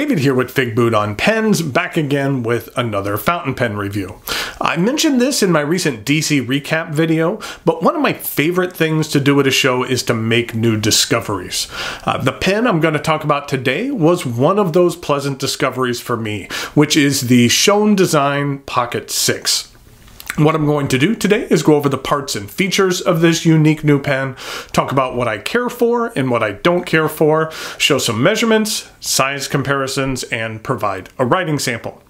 David here with Figboot on Pens, back again with another fountain pen review. I mentioned this in my recent DC recap video, but one of my favorite things to do at a show is to make new discoveries. The pen I'm going to talk about today was one of those pleasant discoveries for me, which is the Schon Design Pocket Six. What I'm going to do today is go over the parts and features of this unique new pen, talk about what I care for and what I don't care for, show some measurements, size comparisons, and provide a writing sample.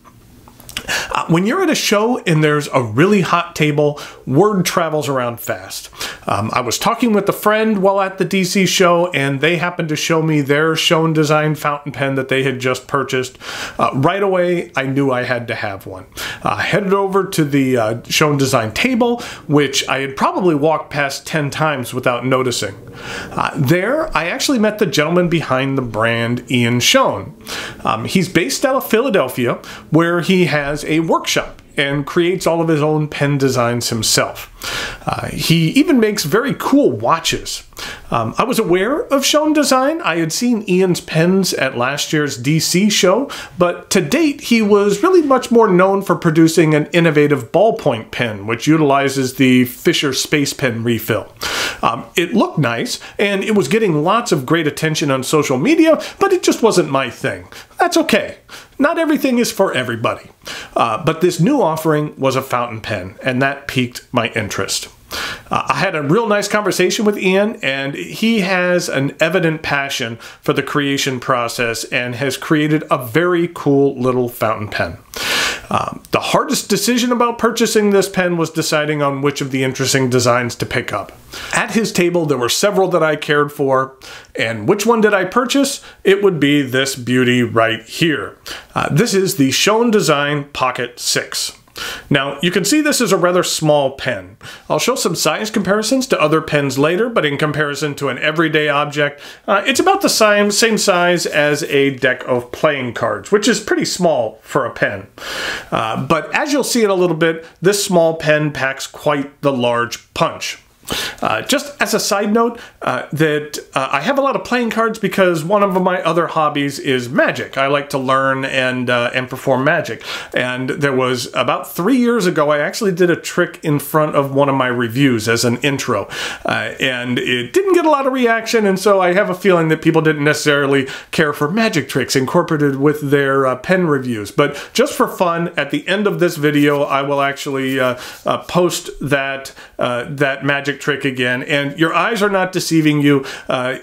When you're at a show and there's a really hot table, word travels around fast. I was talking with a friend while at the DC show, and they happened to show me their Schon Design fountain pen that they had just purchased. Right away, I knew I had to have one. I headed over to the Schon Design table, which I had probably walked past 10 times without noticing. There, I actually met the gentleman behind the brand, Ian Schon. He's based out of Philadelphia, where he has a workshop and creates all of his own pen designs himself. He even makes very cool watches. I was aware of Schon Design. I had seen Ian's pens at last year's DC show, but to date he was really much more known for producing an innovative ballpoint pen, which utilizes the Fisher space pen refill. It looked nice, and it was getting lots of great attention on social media, but it just wasn't my thing. That's okay. Not everything is for everybody. But this new offering was a fountain pen, and that piqued my interest. I had a real nice conversation with Ian, and he has an evident passion for the creation process and has created a very cool little fountain pen. The hardest decision about purchasing this pen was deciding on which of the interesting designs to pick up. At his table, there were several that I cared for, and which one did I purchase? It would be this beauty right here. This is the Schon Design Pocket Six. Now, you can see this is a rather small pen. I'll show some size comparisons to other pens later, but in comparison to an everyday object, it's about the same size as a deck of playing cards, which is pretty small for a pen. But as you'll see in a little bit, this small pen packs quite the large punch. Just as a side note, I have a lot of playing cards because one of my other hobbies is magic. I like to learn and perform magic. And there was about 3 years ago, I actually did a trick in front of one of my reviews as an intro. And it didn't get a lot of reaction, and so I have a feeling that people didn't necessarily care for magic tricks incorporated with their pen reviews. But just for fun, at the end of this video, I will actually post that, that magic trick again, and your eyes are not deceiving you.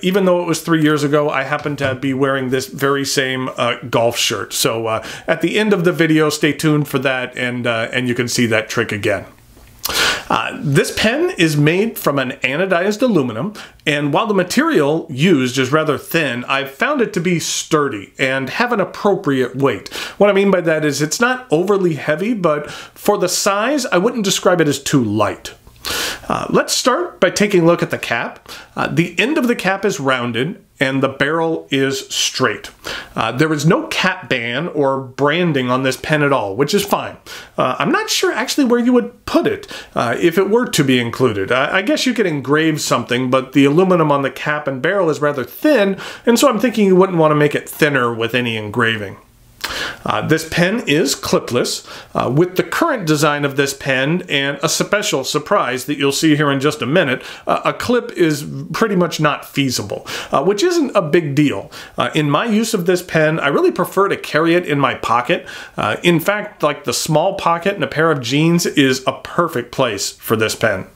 Even though it was 3 years ago, I happen to be wearing this very same golf shirt. So at the end of the video, stay tuned for that, and you can see that trick again. This pen is made from an anodized aluminum, and while the material used is rather thin, I've found it to be sturdy and have an appropriate weight. What I mean by that is it's not overly heavy, but for the size, I wouldn't describe it as too light. Let's start by taking a look at the cap. The end of the cap is rounded and the barrel is straight. There is no cap band or branding on this pen at all, which is fine. I'm not sure actually where you would put it if it were to be included. I guess you could engrave something, but the aluminum on the cap and barrel is rather thin, and so I'm thinking you wouldn't want to make it thinner with any engraving. This pen is clipless, with the current design of this pen and a special surprise that you'll see here in just a minute. A clip is pretty much not feasible, which isn't a big deal. In my use of this pen, I really prefer to carry it in my pocket. In fact, like the small pocket in a pair of jeans is a perfect place for this pen.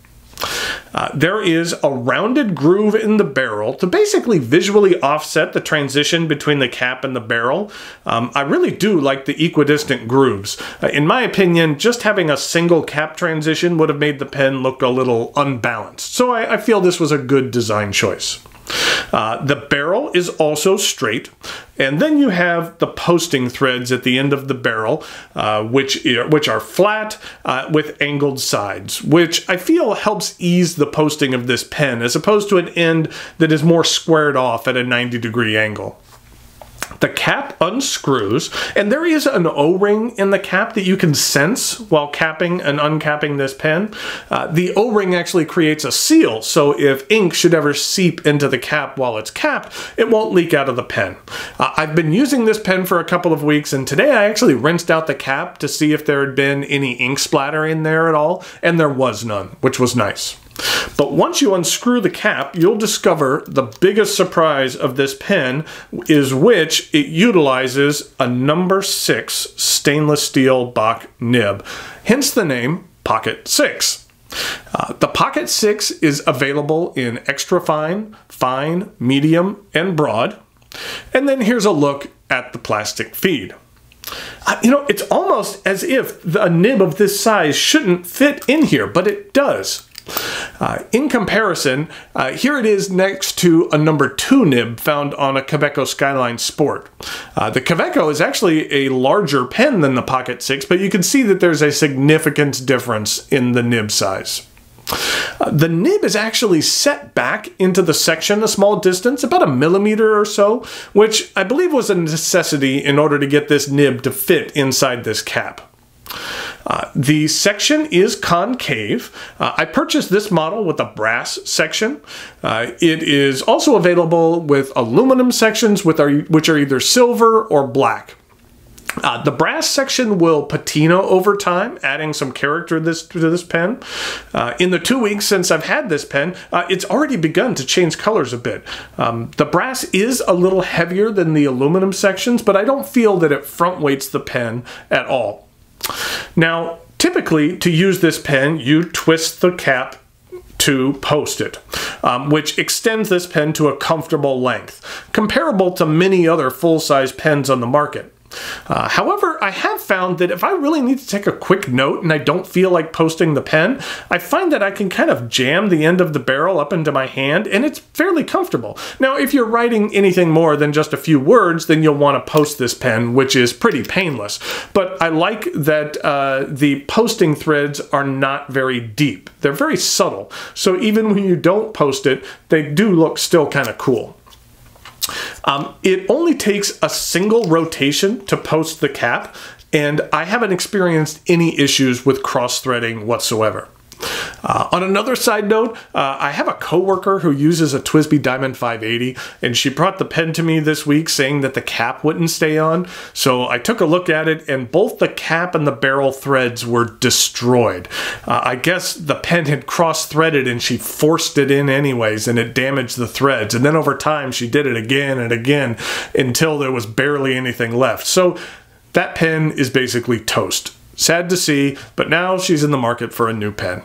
There is a rounded groove in the barrel to basically visually offset the transition between the cap and the barrel. I really do like the equidistant grooves. In my opinion, just having a single cap transition would have made the pen look a little unbalanced, so I feel this was a good design choice. The barrel is also straight, and then you have the posting threads at the end of the barrel, which are flat with angled sides, which I feel helps ease the posting of this pen, as opposed to an end that is more squared off at a 90-degree angle. The cap unscrews, and there is an O-ring in the cap that you can sense while capping and uncapping this pen. The O-ring actually creates a seal, so if ink should ever seep into the cap while it's capped, it won't leak out of the pen. I've been using this pen for a couple of weeks, and today I actually rinsed out the cap to see if there had been any ink splatter in there at all, and there was none, which was nice. But once you unscrew the cap, you'll discover the biggest surprise of this pen is which it utilizes a No. 6 stainless steel Bock nib, hence the name Pocket Six. The Pocket Six is available in extra fine, fine, medium, and broad. And then here's a look at the plastic feed. You know, it's almost as if a nib of this size shouldn't fit in here, but it does. In comparison, here it is next to a No. 2 nib found on a Quebecco Skyline Sport. The Quebecco is actually a larger pen than the Pocket Six, but you can see that there's a significant difference in the nib size. The nib is actually set back into the section a small distance, about 1 millimeter or so, which I believe was a necessity in order to get this nib to fit inside this cap. The section is concave. I purchased this model with a brass section. It is also available with aluminum sections, which are either silver or black. The brass section will patina over time, adding some character to this pen. In the 2 weeks since I've had this pen, it's already begun to change colors a bit. The brass is a little heavier than the aluminum sections, but I don't feel that it front weights the pen at all. Now, typically, to use this pen, you twist the cap to post it, which extends this pen to a comfortable length, comparable to many other full-size pens on the market. However, I have found that if I really need to take a quick note and I don't feel like posting the pen, I find that I can kind of jam the end of the barrel up into my hand, and it's fairly comfortable. Now, if you're writing anything more than just a few words, then you'll want to post this pen, which is pretty painless. But I like that the posting threads are not very deep. They're very subtle. So even when you don't post it, they do look still kind of cool. It only takes a single rotation to post the cap, and I haven't experienced any issues with cross-threading whatsoever. On another side note, I have a coworker who uses a TWSBI Diamond 580, and she brought the pen to me this week saying that the cap wouldn't stay on, so I took a look at it, and both the cap and the barrel threads were destroyed. I guess the pen had cross-threaded and she forced it in anyways, and it damaged the threads, and then over time she did it again and again until there was barely anything left. So that pen is basically toast. Sad to see, but now she's in the market for a new pen.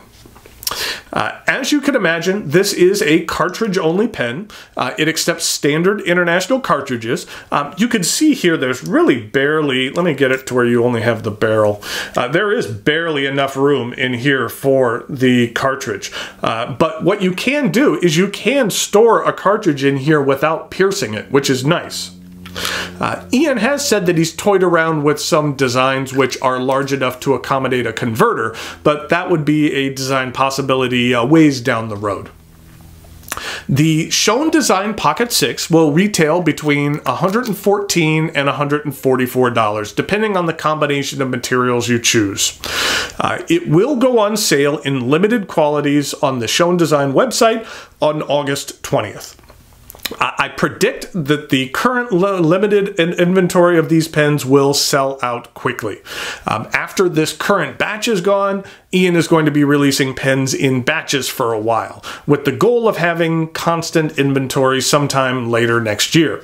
As you can imagine, this is a cartridge-only pen. It accepts standard international cartridges. You can see here there's really barely, let me get it to where you only have the barrel. There is barely enough room in here for the cartridge. But what you can do is you can store a cartridge in here without piercing it, which is nice. Ian has said that he's toyed around with some designs which are large enough to accommodate a converter, but that would be a design possibility ways down the road. The Schon Design Pocket Six will retail between $114 and $144, depending on the combination of materials you choose. It will go on sale in limited quantities on the Schon Design website on August 20th. I predict that the current limited inventory of these pens will sell out quickly. After this current batch is gone, Ian is going to be releasing pens in batches for a while, with the goal of having constant inventory sometime later next year.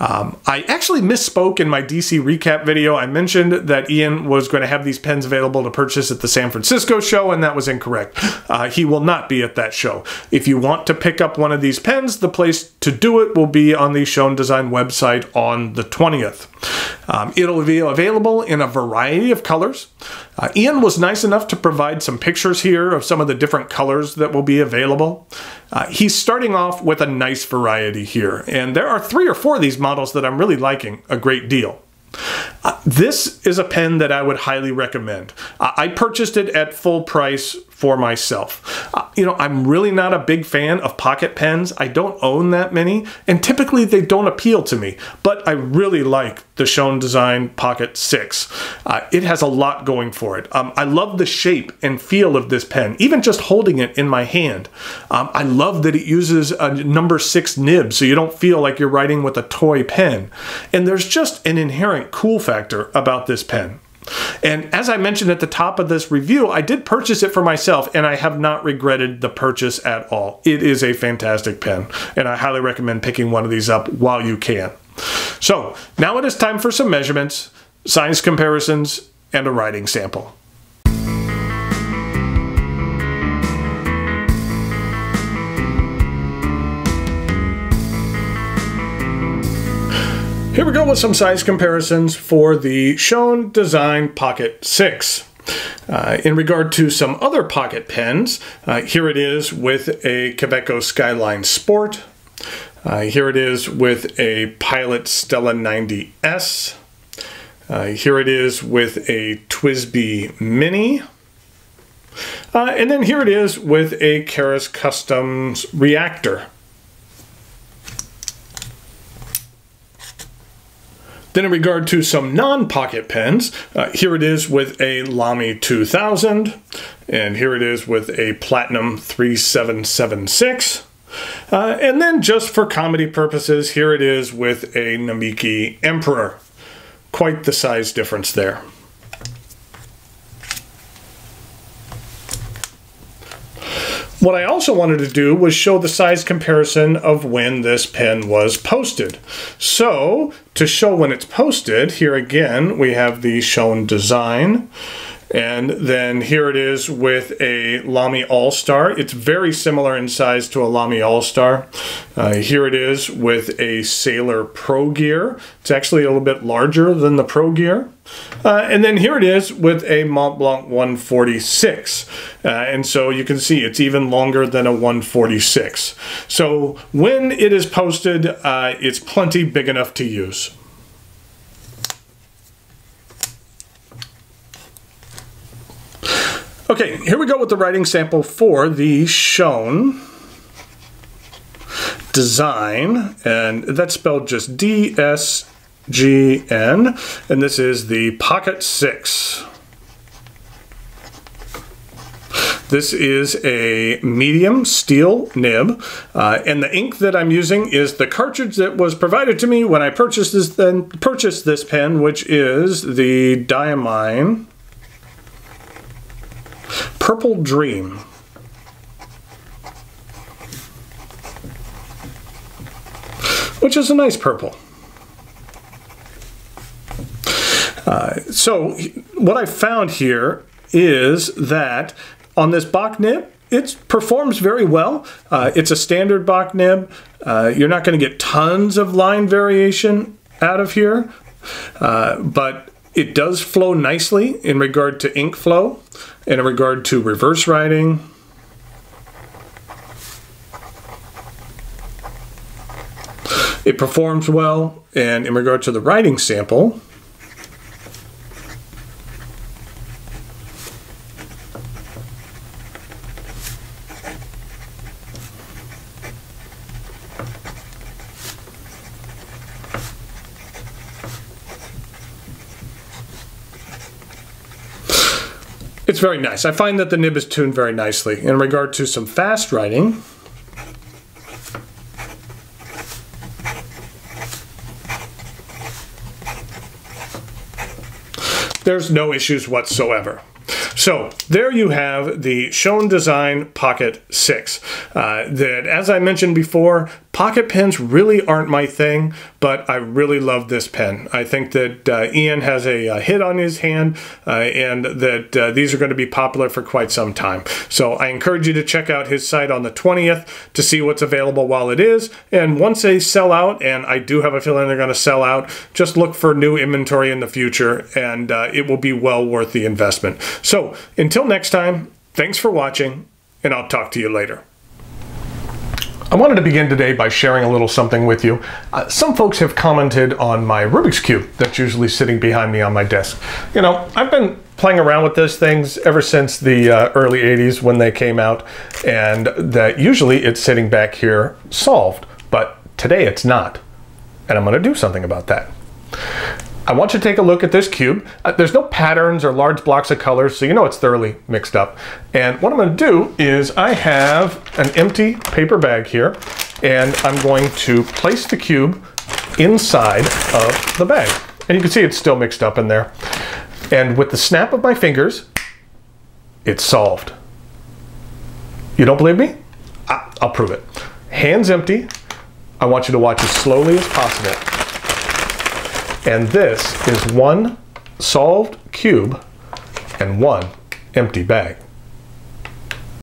I actually misspoke in my DC recap video. I mentioned that Ian was going to have these pens available to purchase at the San Francisco show, and that was incorrect. He will not be at that show. If you want to pick up one of these pens, the place to do it will be on the Schon Design website on the 20th. It'll be available in a variety of colors. Ian was nice enough to provide some pictures here of some of the different colors that will be available. He's starting off with a nice variety here, and there are 3 or 4 of these models that I'm really liking a great deal. This is a pen that I would highly recommend. I purchased it at full price for myself. You know, I'm really not a big fan of pocket pens. I don't own that many, and typically they don't appeal to me, but I really like the Schon Design Pocket 6. It has a lot going for it. I love the shape and feel of this pen, even just holding it in my hand. I love that it uses a number 6 nib, so you don't feel like you're writing with a toy pen. And there's just an inherent cool factor about this pen. And as I mentioned at the top of this review, I did purchase it for myself, and I have not regretted the purchase at all. It is a fantastic pen, and I highly recommend picking one of these up while you can. So now it is time for some measurements, size comparisons, and a writing sample. Here we go with some size comparisons for the Schon Design Pocket 6. In regard to some other pocket pens, here it is with a Quebecco Skyline Sport. Here it is with a Pilot Stella 90S. Here it is with a TWSBI Mini. And then here it is with a Keras Customs Reactor. Then in regard to some non-pocket pens, here it is with a Lamy 2000, and here it is with a Platinum 3776. And then just for comedy purposes, here it is with a Namiki Emperor. Quite the size difference there. What I also wanted to do was show the size comparison of when this pen was posted. So, to show when it's posted, here again we have the Schon Design, and then here it is with a Lamy All-Star. It's very similar in size to a Lamy All-Star. Here it is with a Sailor Pro Gear. It's actually a little bit larger than the Pro Gear. And then here it is with a Montblanc 146. And so you can see it's even longer than a 146. So when it is posted, it's plenty big enough to use. Okay, here we go with the writing sample for the Schon Design, and that's spelled just DSGN, and this is the Pocket 6. This is a medium steel nib, and the ink that I'm using is the cartridge that was provided to me when I purchased this pen, which is the Diamine Purple Dream. Which is a nice purple. So what I found here is that on this Bock nib, it performs very well. It's a standard Bock nib. You're not going to get tons of line variation out of here, but it does flow nicely in regard to ink flow and in regard to reverse writing. It performs well, and in regard to the writing sample, it's very nice. I find that the nib is tuned very nicely. In regard to some fast writing, there's no issues whatsoever. So there you have the Schon Design Pocket 6. That, as I mentioned before, pocket pens really aren't my thing, but I really love this pen. I think that Ian has a hit on his hand, and that these are going to be popular for quite some time. So I encourage you to check out his site on the 20th to see what's available while it is. And once they sell out, and I do have a feeling they're going to sell out, just look for new inventory in the future, and it will be well worth the investment. So until next time, thanks for watching, and I'll talk to you later. I wanted to begin today by sharing a little something with you. Some folks have commented on my Rubik's Cube that's usually sitting behind me on my desk. You know, I've been playing around with those things ever since the early 80s when they came out, and that usually it's sitting back here solved, but today it's not. And I'm gonna do something about that. I want you to take a look at this cube. There's no patterns or large blocks of colors, so you know it's thoroughly mixed up. And what I'm gonna do is I have an empty paper bag here, and I'm going to place the cube inside of the bag. And you can see it's still mixed up in there. And with the snap of my fingers, it's solved. You don't believe me? I'll prove it. Hands empty. I want you to watch as slowly as possible. And this is one solved cube and one empty bag.